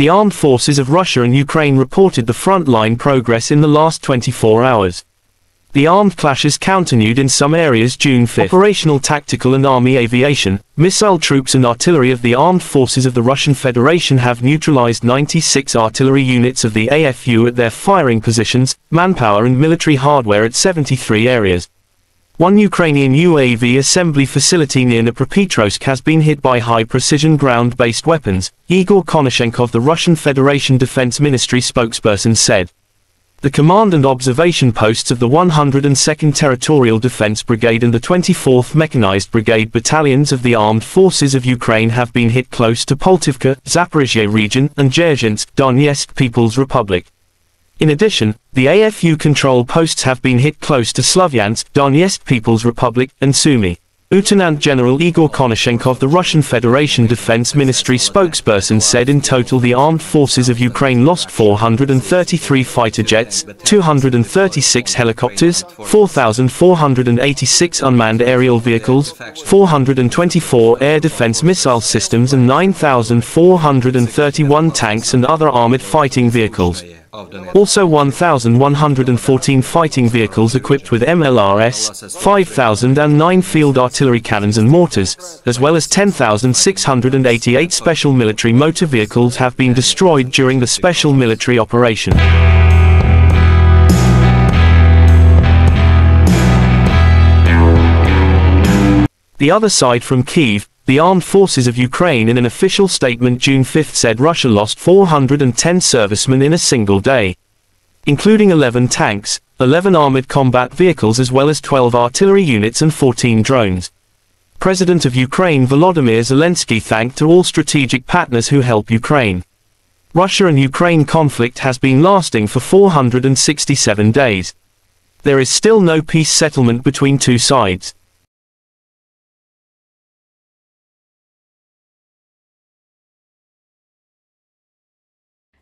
the armed forces of Russia and Ukraine reported the front-line progress in the last 24 hours. The armed clashes continued in some areas June 5. Operational tactical and army aviation, missile troops and artillery of the armed forces of the Russian Federation have neutralized 96 artillery units of the AFU at their firing positions, manpower and military hardware at 73 areas. One Ukrainian UAV assembly facility near Dnepropetrovsk has been hit by high-precision ground-based weapons, Igor Konashenkov, the Russian Federation Defense Ministry spokesperson, said. The command and observation posts of the 102nd Territorial Defense Brigade and the 24th Mechanized Brigade battalions of the Armed Forces of Ukraine have been hit close to Poltavka, Zaporozhye region, and Dzerzhinsk, Donetsk People's Republic. In addition, the AFU control posts have been hit close to Slovyansk, Donetsk People's Republic, and Sumy. Lieutenant General Igor Konashenkov, the Russian Federation Defense Ministry spokesperson, said in total the armed forces of Ukraine lost 433 fighter jets, 236 helicopters, 4,486 unmanned aerial vehicles, 424 air defense missile systems and 9,431 tanks and other armored fighting vehicles. Also 1,114 fighting vehicles equipped with MLRS, 5,009 field artillery cannons and mortars, as well as 10,688 special military motor vehicles have been destroyed during the special military operation. The other side from Kyiv, the Armed Forces of Ukraine in an official statement June 5 said Russia lost 410 servicemen in a single day, including 11 tanks, 11 armored combat vehicles as well as 12 artillery units and 14 drones. President of Ukraine Volodymyr Zelensky thanked all strategic partners who help Ukraine. Russia and Ukraine conflict has been lasting for 467 days. There is still no peace settlement between two sides.